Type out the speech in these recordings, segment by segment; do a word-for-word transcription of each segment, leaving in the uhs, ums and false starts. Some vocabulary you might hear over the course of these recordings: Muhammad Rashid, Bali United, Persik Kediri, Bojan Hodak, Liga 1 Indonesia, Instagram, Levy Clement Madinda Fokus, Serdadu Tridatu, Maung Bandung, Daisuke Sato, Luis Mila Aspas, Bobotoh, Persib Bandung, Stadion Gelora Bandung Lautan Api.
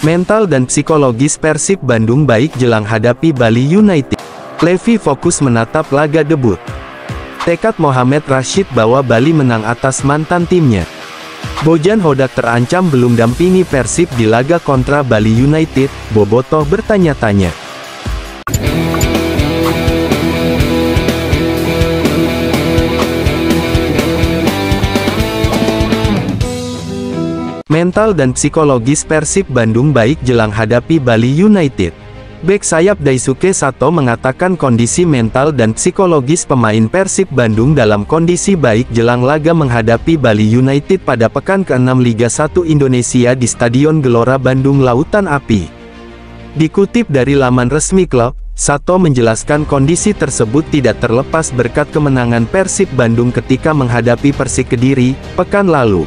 Mental dan psikologis Persib Bandung baik jelang hadapi Bali United. Levy fokus menatap laga debut. Tekad Muhammad Rashid bawa Bali menang atas mantan timnya. Bojan Hodak terancam belum dampingi Persib di laga kontra Bali United, bobotoh bertanya-tanya. Mental dan psikologis Persib Bandung baik jelang hadapi Bali United. Bek sayap Daisuke Sato mengatakan kondisi mental dan psikologis pemain Persib Bandung dalam kondisi baik jelang laga menghadapi Bali United pada pekan keenam Liga satu Indonesia di Stadion Gelora Bandung Lautan Api. Dikutip dari laman resmi klub, Sato menjelaskan kondisi tersebut tidak terlepas berkat kemenangan Persib Bandung ketika menghadapi Persik Kediri pekan lalu.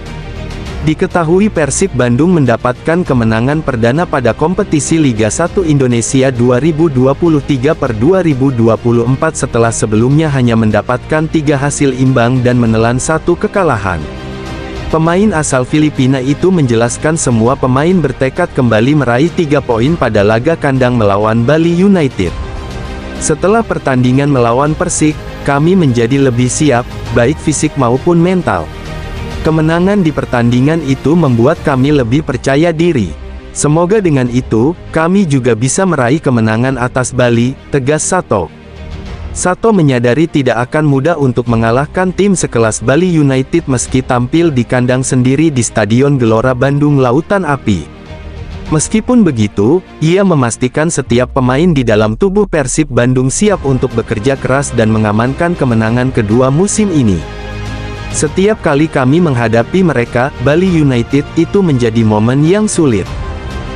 Diketahui Persib Bandung mendapatkan kemenangan perdana pada kompetisi Liga satu Indonesia dua ribu dua puluh tiga per dua ribu dua puluh empat setelah sebelumnya hanya mendapatkan tiga hasil imbang dan menelan satu kekalahan. Pemain asal Filipina itu menjelaskan semua pemain bertekad kembali meraih tiga poin pada laga kandang melawan Bali United. Setelah pertandingan melawan Persik, kami menjadi lebih siap, baik fisik maupun mental. Kemenangan di pertandingan itu membuat kami lebih percaya diri. Semoga dengan itu, kami juga bisa meraih kemenangan atas Bali, tegas Sato. Sato menyadari tidak akan mudah untuk mengalahkan tim sekelas Bali United meski tampil di kandang sendiri di Stadion Gelora Bandung Lautan Api. Meskipun begitu, ia memastikan setiap pemain di dalam tubuh Persib Bandung siap untuk bekerja keras dan mengamankan kemenangan kedua musim ini. Setiap kali kami menghadapi mereka, Bali United, itu menjadi momen yang sulit.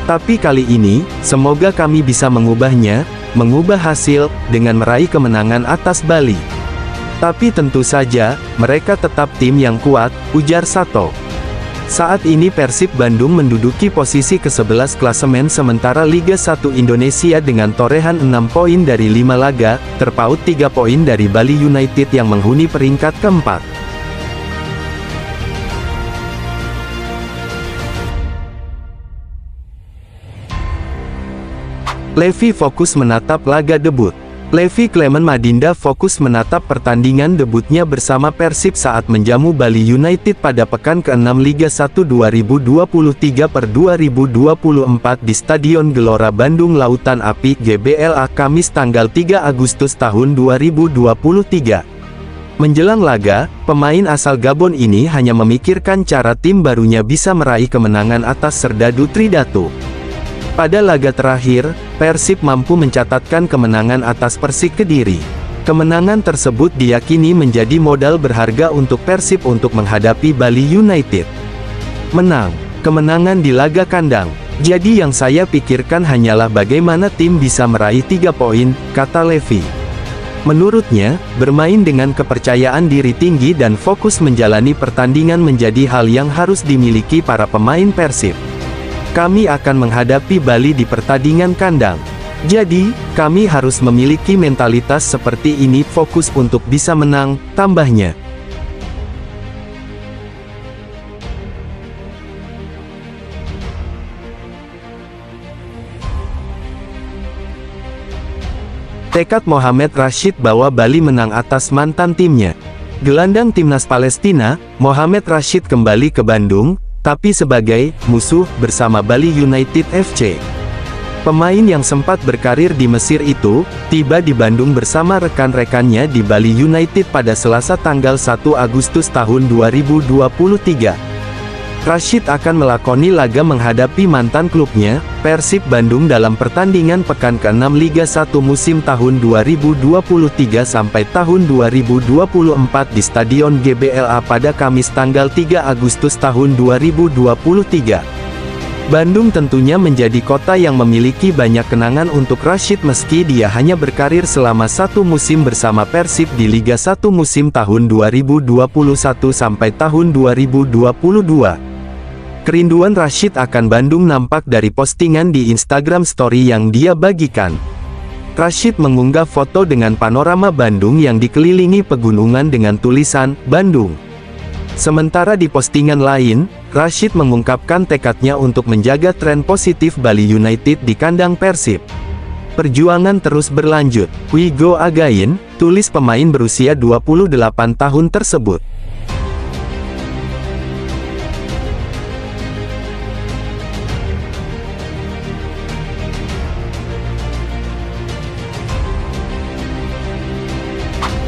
Tapi kali ini, semoga kami bisa mengubahnya, mengubah hasil, dengan meraih kemenangan atas Bali. Tapi tentu saja, mereka tetap tim yang kuat, ujar Sato. Saat ini Persib Bandung menduduki posisi ke sebelas klasemen sementara Liga satu Indonesia dengan torehan enam poin dari lima laga, terpaut tiga poin dari Bali United yang menghuni peringkat keempat. Levy fokus menatap laga debut. Levy Clement Madinda fokus menatap pertandingan debutnya bersama Persib saat menjamu Bali United pada pekan keenam Liga satu dua ribu dua puluh tiga per dua ribu dua puluh empat di Stadion Gelora Bandung Lautan Api G B L A Kamis tanggal tiga Agustus tahun dua ribu dua puluh tiga. Menjelang laga, pemain asal Gabon ini hanya memikirkan cara tim barunya bisa meraih kemenangan atas Serdadu Tridatu. Pada laga terakhir, Persib mampu mencatatkan kemenangan atas Persik Kediri. Kemenangan tersebut diyakini menjadi modal berharga untuk Persib untuk menghadapi Bali United. Menang, kemenangan di laga kandang. Jadi yang saya pikirkan hanyalah bagaimana tim bisa meraih tiga poin, kata Levy. Menurutnya, bermain dengan kepercayaan diri tinggi dan fokus menjalani pertandingan menjadi hal yang harus dimiliki para pemain Persib. Kami akan menghadapi Bali di pertandingan kandang. Jadi, kami harus memiliki mentalitas seperti ini fokus untuk bisa menang, tambahnya. Tekad Muhammad Rashid bawa Bali menang atas mantan timnya. Gelandang timnas Palestina, Muhammad Rashid kembali ke Bandung, tapi sebagai musuh bersama Bali United F C. Pemain yang sempat berkarir di Mesir itu, tiba di Bandung bersama rekan-rekannya di Bali United pada Selasa tanggal satu Agustus tahun dua ribu dua puluh tiga. Rashid akan melakoni laga menghadapi mantan klubnya, Persib Bandung dalam pertandingan pekan keenam Liga satu musim tahun dua ribu dua puluh tiga sampai tahun dua ribu dua puluh empat di Stadion G B L A pada Kamis tanggal tiga Agustus tahun dua ribu dua puluh tiga. Bandung tentunya menjadi kota yang memiliki banyak kenangan untuk Rashid meski dia hanya berkarir selama satu musim bersama Persib di Liga satu musim tahun dua ribu dua puluh satu sampai tahun dua ribu dua puluh dua. Kerinduan Rashid akan Bandung nampak dari postingan di Instagram Story yang dia bagikan. Rashid mengunggah foto dengan panorama Bandung yang dikelilingi pegunungan dengan tulisan, Bandung. Sementara di postingan lain, Rashid mengungkapkan tekadnya untuk menjaga tren positif Bali United di kandang Persib. Perjuangan terus berlanjut, we go again, tulis pemain berusia dua puluh delapan tahun tersebut.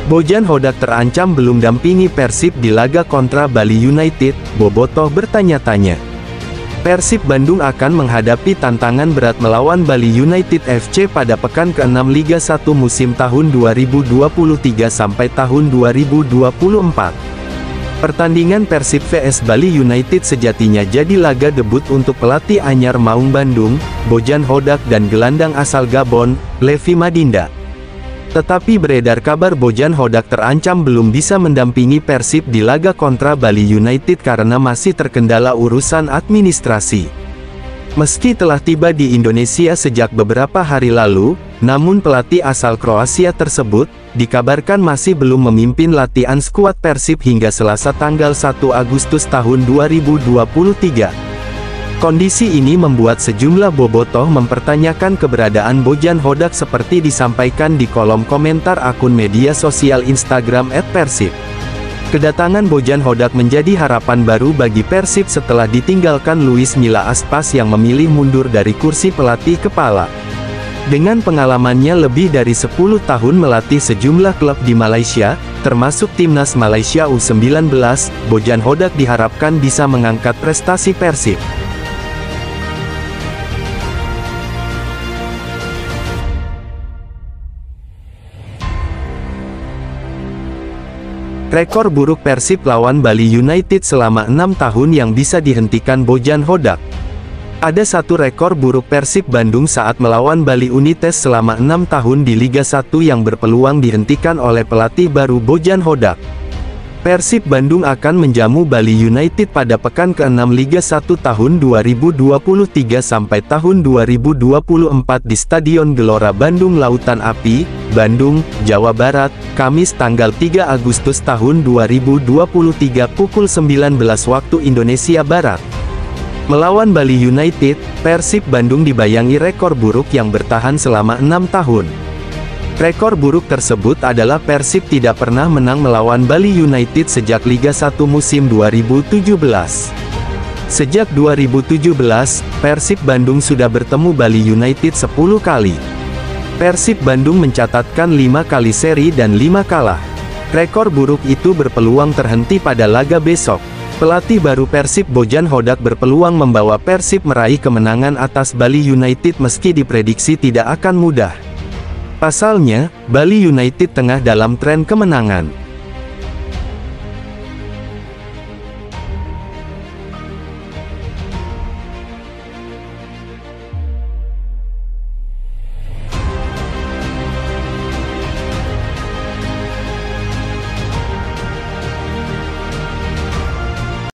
Bojan Hodak terancam belum dampingi Persib di laga kontra Bali United, bobotoh bertanya-tanya. Persib Bandung akan menghadapi tantangan berat melawan Bali United F C pada pekan keenam Liga satu musim tahun dua ribu dua puluh tiga sampai tahun dua ribu dua puluh empat. Pertandingan Persib versus Bali United sejatinya jadi laga debut untuk pelatih anyar Maung Bandung, Bojan Hodak dan gelandang asal Gabon, Levy Madinda. Tetapi beredar kabar Bojan Hodak terancam belum bisa mendampingi Persib di laga kontra Bali United karena masih terkendala urusan administrasi. Meski telah tiba di Indonesia sejak beberapa hari lalu, namun pelatih asal Kroasia tersebut, dikabarkan masih belum memimpin latihan skuad Persib hingga Selasa tanggal satu Agustus tahun dua ribu dua puluh tiga. Kondisi ini membuat sejumlah bobotoh mempertanyakan keberadaan Bojan Hodak seperti disampaikan di kolom komentar akun media sosial Instagram et persib. Kedatangan Bojan Hodak menjadi harapan baru bagi Persib setelah ditinggalkan Luis Mila Aspas yang memilih mundur dari kursi pelatih kepala. Dengan pengalamannya lebih dari sepuluh tahun melatih sejumlah klub di Malaysia, termasuk timnas Malaysia U sembilan belas, Bojan Hodak diharapkan bisa mengangkat prestasi Persib. Rekor buruk Persib lawan Bali United selama enam tahun yang bisa dihentikan Bojan Hodak. Ada satu rekor buruk Persib Bandung saat melawan Bali United selama enam tahun di Liga satu yang berpeluang dihentikan oleh pelatih baru Bojan Hodak. Persib Bandung akan menjamu Bali United pada pekan keenam Liga satu tahun dua ribu dua puluh tiga sampai tahun dua ribu dua puluh empat di Stadion Gelora Bandung Lautan Api, Bandung, Jawa Barat, Kamis tanggal tiga Agustus tahun dua ribu dua puluh tiga pukul sembilan belas waktu Indonesia Barat. Melawan Bali United, Persib Bandung dibayangi rekor buruk yang bertahan selama enam tahun. Rekor buruk tersebut adalah Persib tidak pernah menang melawan Bali United sejak Liga satu musim dua ribu tujuh belas. Sejak dua ribu tujuh belas, Persib Bandung sudah bertemu Bali United sepuluh kali. Persib Bandung mencatatkan lima kali seri dan lima kalah. Rekor buruk itu berpeluang terhenti pada laga besok. Pelatih baru Persib Bojan Hodak berpeluang membawa Persib meraih kemenangan atas Bali United meski diprediksi tidak akan mudah. Pasalnya, Bali United tengah dalam tren kemenangan.